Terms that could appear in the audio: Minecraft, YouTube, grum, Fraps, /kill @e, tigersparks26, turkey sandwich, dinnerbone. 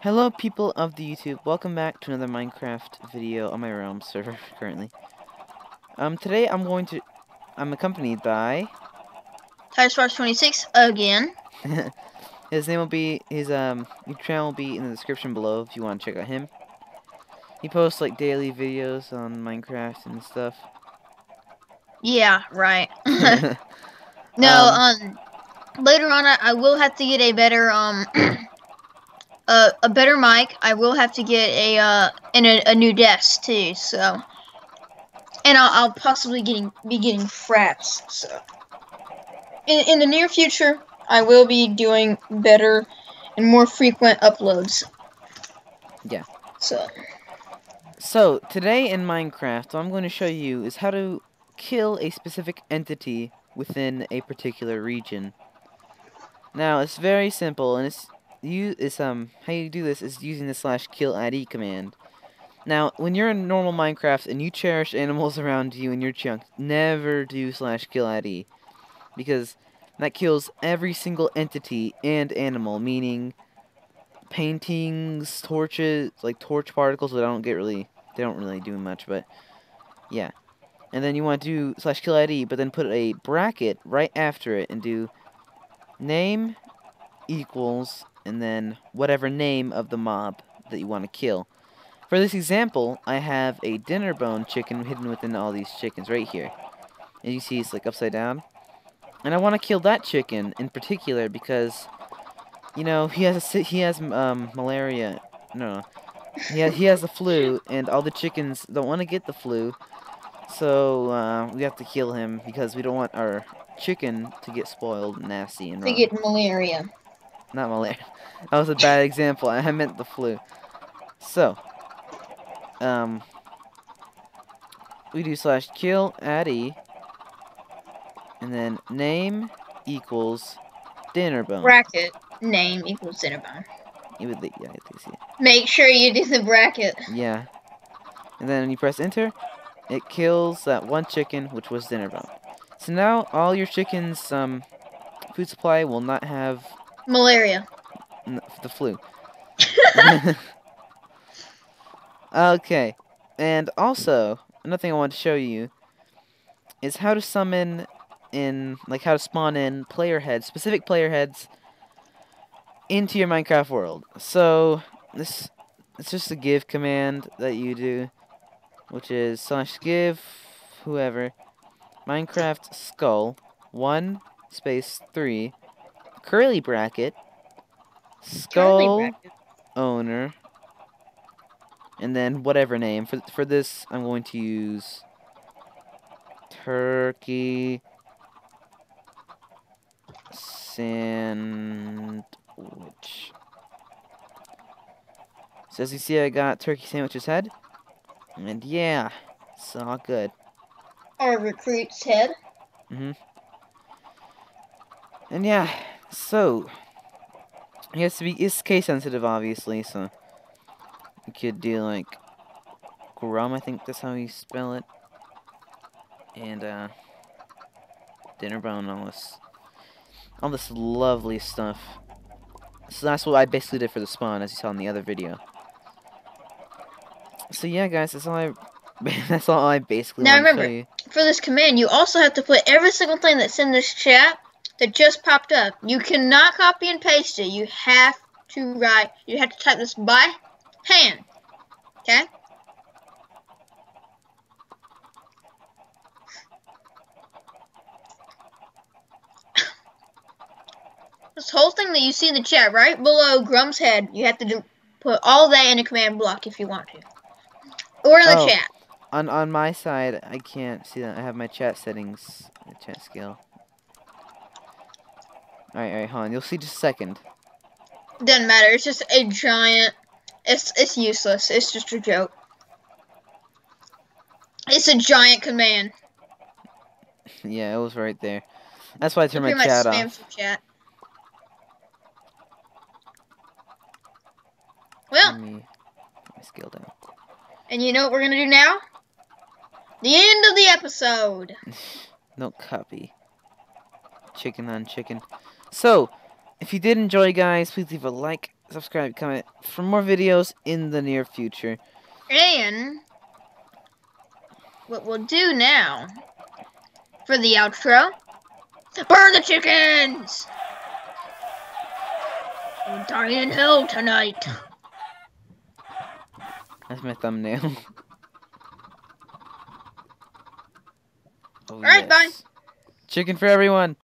Hello people of the YouTube, welcome back to another Minecraft video on my realm server currently. Today I'm accompanied by tigersparks26 again. His name will be his channel will be in the description below if you want to check out him. He posts like daily videos on Minecraft and stuff. Yeah, right. Later on I will have to get a better better mic. I will have to get a new desk too. So, and I'll possibly be getting fraps. So, in the near future, I will be doing better and more frequent uploads. Yeah. So today in Minecraft, what I'm going to show you is how to kill a specific entity within a particular region. Now it's very simple, and how you do this is using the /kill id command. Now, when you're in normal Minecraft and you cherish animals around you in your chunk, never do /kill id, because that kills every single entity and animal, meaning paintings, torches, like torch particles that don't really do much, but yeah. And then you want to do /kill id, but then put a bracket right after it and do name equals, and then whatever name of the mob that you want to kill. For this example, I have a dinnerbone chicken hidden within all these chickens right here. And you see it's like upside down. And I want to kill that chicken in particular because, you know, he has malaria. No, he has the flu, and all the chickens don't want to get the flu. So we have to kill him because we don't want our chicken to get spoiled and nasty and wrong. To get malaria. Not malaria. That was a bad example. I meant the flu. So, we do /kill id, and then name equals dinnerbone. Bracket name equals dinnerbone. You would, yeah, I see it. Make sure you do the bracket. Yeah, and then when you press enter, it kills that one chicken, which was dinnerbone. So now all your chickens' food supply will not have malaria. The flu. Okay. And also, another thing I want to show you is how to summon in, like, how to spawn in player heads, specific player heads, into your Minecraft world. So, this, it's just a give command that you do, which is /give whoever Minecraft skull 1 space 3 curly bracket skull owner, and then whatever name. For this I'm going to use turkey sandwich. So as you see, I got turkey sandwich's head, and yeah, it's all good. Or recruit's head. Mhm. And yeah, so it has to be, it's case sensitive, obviously. So you could do like grum, I think that's how you spell it, and dinnerbone, all this lovely stuff. So that's what I basically did for the spawn, as you saw in the other video. So yeah, guys, that's all I basically want to show you. Now remember, for this command, you also have to put every single thing that's in this chat that just popped up. You cannot copy and paste it. You have to type this by hand. Okay? This whole thing that you see in the chat right below Grum's head, you have to put all that in a command block if you want to. Or in the chat. On my side, I can't see that. I have my chat settings, the chat skill. All right, hold on. You'll see just a second. Doesn't matter. It's just a giant. It's useless. It's just a joke. It's a giant command. Yeah, it was right there. That's why I turned my chat off. Spam some chat. Well. Let me scale down. And you know what we're gonna do now? The end of the episode. No copy. Chicken on chicken. So, if you did enjoy, guys, please leave a like, subscribe, comment for more videos in the near future. And what we'll do now for the outro, burn the chickens! We'll die in hell tonight. That's my thumbnail. Oh, alright, yes. Bye. Chicken for everyone.